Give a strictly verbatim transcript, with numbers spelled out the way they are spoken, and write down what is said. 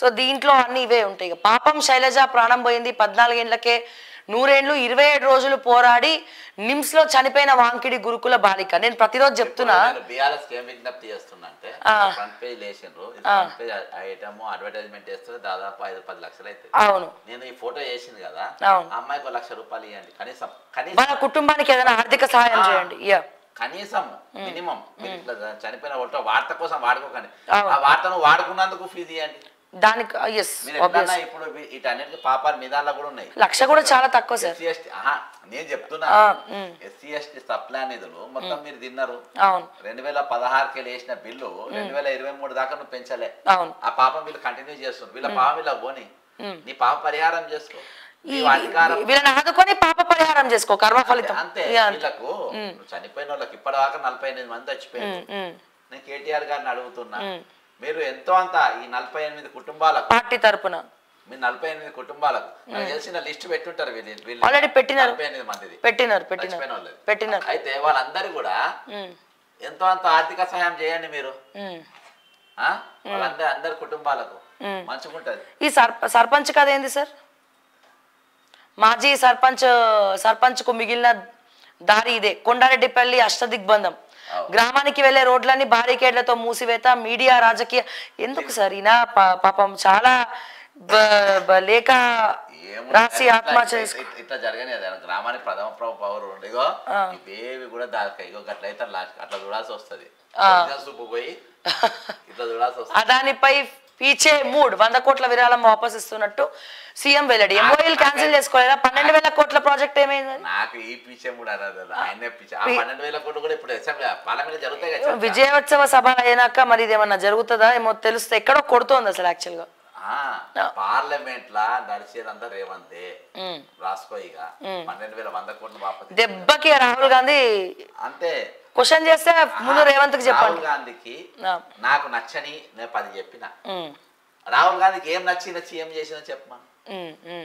So దీంట్లో అన్ని ఇవే ఉంటాయి. పాపం శైలజ ప్రాణం పోయింది పద్నాలుగు ఏళ్లకే. నూరేళ్ళు ఇరవై ఏడు రోజులు పోరాడి నిమ్స్ లో చనిపోయిన వాంకిడి గురుకుల బాలిక. నేను ప్రతిరోజు చెప్తున్నా మన కుటుంబానికి ఏదైనా ఆర్థిక సహాయం చేయండి. కనీసం మినిమం చనిపోయిన వార్త కోసం వాడుకోకండి, ఆ వార్తను వాడుకున్నందుకు ఫీజు ఇవ్వండి. దానికి ఇప్పుడు వీటన్నిటికీ పాపాలు మిదాల్లో కూడా ఉన్నాయి. లక్ష కూడా చాలా తక్కువ సార్. నేను చెప్తున్నా ఎస్సీ ఎస్టీ సప్లా నిధులు మొత్తం మీరు తిన్నారు. రెండు వేల పదహారుకి వేసిన బిల్లు రెండు వేల ఇరవై మూడు దాకా నువ్వు పెంచలే. ఆ పాపం వీళ్ళు కంటిన్యూ చేస్తున్నారు. వీళ్ళ పాపం వీళ్ళ పోని నీ పాప పరిహారం చేసుకో, వీళ్ళని ఆదుకొని పాప పరిహారం చేసుకో, కర్మ ఫలితం అంతే. వీళ్ళకు చనిపోయిన వాళ్ళకి ఇప్పటిదాకా నలభై ఎనిమిది మంది చచ్చిపోయారు. నేను కేటీఆర్ గారిని అడుగుతున్నా, మీరు ఎంతో అంత ఈ నలభై ఎనిమిది కుటుంబాలకు పార్టీ తరపున మీరు నలభై ఎనిమిది కుటుంబాలకు తెలిసిన లిస్ట్ పెట్టుంటారు. నలభై ఎనిమిది మంది పెట్టినారు. అయితే వాళ్ళందరూ కూడా ఎంతో అంత ఆర్థిక సహాయం చేయండి మీరు వాళ్ళందరూ, అందరి కుటుంబాలకు మంచిగా ఉంటది. ఈ సర్పంచ్ కదా ఏంది సార్, మాజీ సర్పంచ్ సర్పంచ్ కు మిగిలిన దారి ఇదే. కొండారెడ్డిపల్లి అష్టదిగ్బంధం, గ్రామానికి వెళ్లే రోడ్లన్నీ బారికేడ్లతో మూసివేత, మీడియా రాజకీయ. ఎందుకు సార్ ఈయన పాపం చాలా లేఖ రాసి ఆత్మహత్య చేసుకున్నాడు. ఇట్లా జరగనేది గ్రామానికి ప్రథమ పౌరు ఉండేగో ఇవేవి కూడా దానికో గట్లయితే అట్లా చూడాల్సి వస్తుంది. ఇట్లా చూడాల్సి వస్తుంది. దానిపై పీచే మూడు వంద కోట్ల విరాళం వాపస్ ఇస్తున్నట్టు సీఎం వెల్లడి. ఎంఓఎల్ క్యాన్సిల్ చేసుకోలేదా? పన్నెండు వేల కోట్ల ప్రాజెక్ట్ ఏమైంది? నాకు ఈ పీచే మూడు అన్నది విజయోత్సవ సభ అయినాక మరి ఇదేమన్నా జరుగుతుందా ఏమో తెలుస్తే ఎక్కడో కొడుతోంది అసలు. యాక్చువల్ గా పార్లమెంట్ లా నడిచేదంతా రేవంతే రాసుకో. ఇక పన్నెండు వేల వంద కోట్ల వాపసు దెబ్బకి రాహుల్ గాంధీ అంతే. క్వశ్చన్ చేస్తే ముందు రేవంత్ కి చెప్పండి. రాహుల్ గాంధీకి నాకు నచ్చని నేను పది చెప్పిన రాహుల్ గాంధీకి ఏం నచ్చిందో సీఎం చేసినా చెప్పమా.